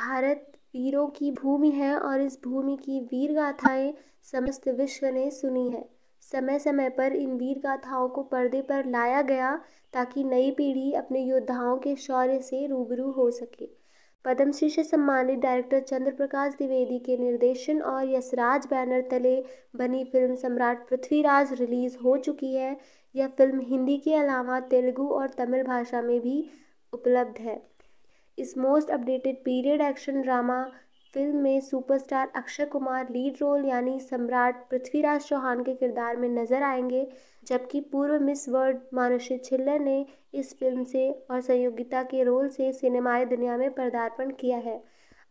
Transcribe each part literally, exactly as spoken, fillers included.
भारत वीरों की भूमि है और इस भूमि की वीर गाथाएं समस्त विश्व ने सुनी है। समय समय पर इन वीर गाथाओं को पर्दे पर लाया गया ताकि नई पीढ़ी अपने योद्धाओं के शौर्य से रूबरू हो सके। पद्मश्री से सम्मानित डायरेक्टर चंद्रप्रकाश द्विवेदी के निर्देशन और यशराज बैनर तले बनी फिल्म सम्राट पृथ्वीराज रिलीज हो चुकी है। यह फिल्म हिंदी के अलावा तेलुगू और तमिल भाषा में भी उपलब्ध है। इस most updated period action drama film में superstar Akshay Kumar lead role यानी सम्राट पृथ्वीराज चौहान के किरदार में नजर आएंगे, जबकि पूर्व मिस वर्ल्ड मानुषी छिल्लर ने इस फिल्म से और संयोगिता के रोल से सिनेमाई दुनिया में पदार्पण किया है।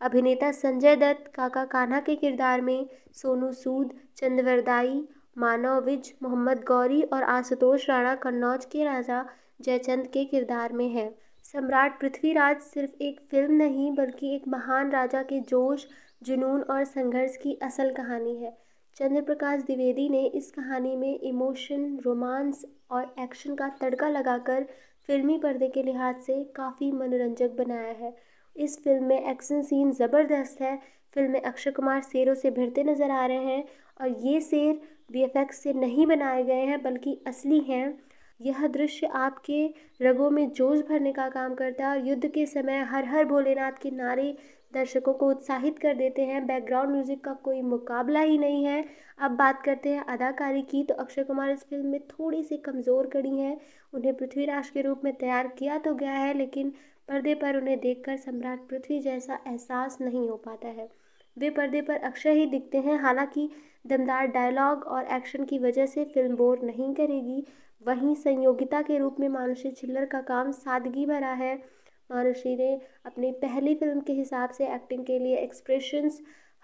अभिनेता संजय दत्त काका कान्हा के किरदार में, सोनू सूद, चंद्रवर्दाई, मानव विज, मोहम्मद गौरी और आशुतोष राणा कन्नौज के राजा जयचंद के किरदार में हैं। सम्राट पृथ्वीराज सिर्फ एक फिल्म नहीं बल्कि एक महान राजा के जोश, जुनून और संघर्ष की असल कहानी है। चंद्रप्रकाश द्विवेदी ने इस कहानी में इमोशन, रोमांस और एक्शन का तड़का लगाकर फिल्मी पर्दे के लिहाज से काफ़ी मनोरंजक बनाया है। इस फिल्म में एक्शन सीन ज़बरदस्त है। फिल्म में अक्षय कुमार शेरों से भिड़ते नजर आ रहे हैं और ये शेर वी एफ एक्स से नहीं बनाए गए हैं बल्कि असली हैं। यह दृश्य आपके रगों में जोश भरने का काम करता है और युद्ध के समय हर हर भोलेनाथ के नारे दर्शकों को उत्साहित कर देते हैं। बैकग्राउंड म्यूजिक का कोई मुकाबला ही नहीं है। अब बात करते हैं अदाकारी की, तो अक्षय कुमार इस फिल्म में थोड़ी सी कमज़ोर कड़ी हैं। उन्हें पृथ्वीराज के रूप में तैयार किया तो गया है, लेकिन पर्दे पर उन्हें देखकर सम्राट पृथ्वी जैसा एहसास नहीं हो पाता है। वे पर्दे पर अक्षय ही दिखते हैं। हालांकि दमदार डायलॉग और एक्शन की वजह से फिल्म बोर नहीं करेगी। वहीं संयोगिता के रूप में मानुषी छिल्लर का काम सादगी भरा है। मानुषी ने अपनी पहली फिल्म के हिसाब से एक्टिंग के लिए एक्सप्रेशंस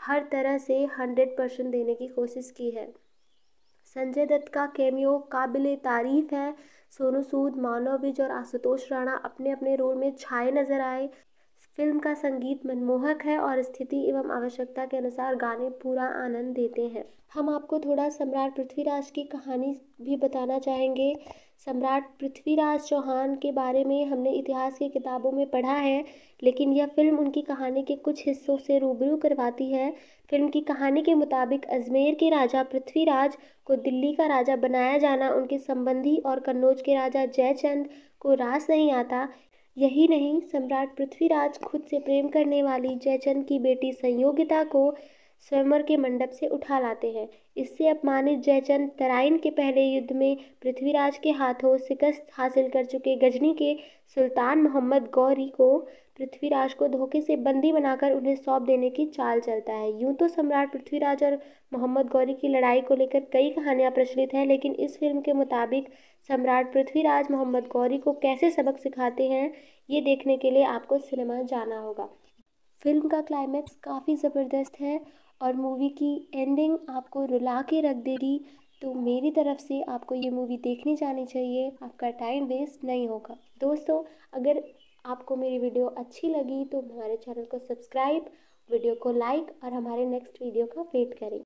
हर तरह से हंड्रेड परसेंट देने की कोशिश की है। संजय दत्त का कैमियो काबिले तारीफ है। सोनू सूद, मानव विज और आशुतोष राणा अपने अपने रोल में छाए नजर आए। फिल्म का संगीत मनमोहक है और स्थिति एवं आवश्यकता के अनुसार गाने पूरा आनंद देते हैं। हम आपको थोड़ा सम्राट पृथ्वीराज की कहानी भी बताना चाहेंगे। सम्राट पृथ्वीराज चौहान के बारे में हमने इतिहास की किताबों में पढ़ा है, लेकिन यह फिल्म उनकी कहानी के कुछ हिस्सों से रूबरू करवाती है। फिल्म की कहानी के मुताबिक अजमेर के राजा पृथ्वीराज को दिल्ली का राजा बनाया जाना उनके संबंधी और कन्नौज के राजा जयचंद को रास नहीं आता। यही नहीं, सम्राट पृथ्वीराज खुद से प्रेम करने वाली जयचंद की बेटी संयोगिता को स्वयंवर के मंडप से उठा लाते हैं। इससे अपमानित जयचंद तराइन के पहले युद्ध में पृथ्वीराज के हाथों शिकस्त हासिल कर चुके गजनी के सुल्तान मोहम्मद गौरी को पृथ्वीराज को धोखे से बंदी बनाकर उन्हें सौंप देने की चाल चलता है। यूँ तो सम्राट पृथ्वीराज और मोहम्मद गौरी की लड़ाई को लेकर कई कहानियाँ प्रचलित हैं, लेकिन इस फिल्म के मुताबिक सम्राट पृथ्वीराज मोहम्मद गौरी को कैसे सबक सिखाते हैं, ये देखने के लिए आपको सिनेमा जाना होगा। फिल्म का क्लाइमैक्स काफ़ी ज़बरदस्त है और मूवी की एंडिंग आपको रुला के रख देगी। तो मेरी तरफ से आपको ये मूवी देखनी जानी चाहिए, आपका टाइम वेस्ट नहीं होगा। दोस्तों, अगर आपको मेरी वीडियो अच्छी लगी तो हमारे चैनल को सब्सक्राइब, वीडियो को लाइक और हमारे नेक्स्ट वीडियो का वेट करें।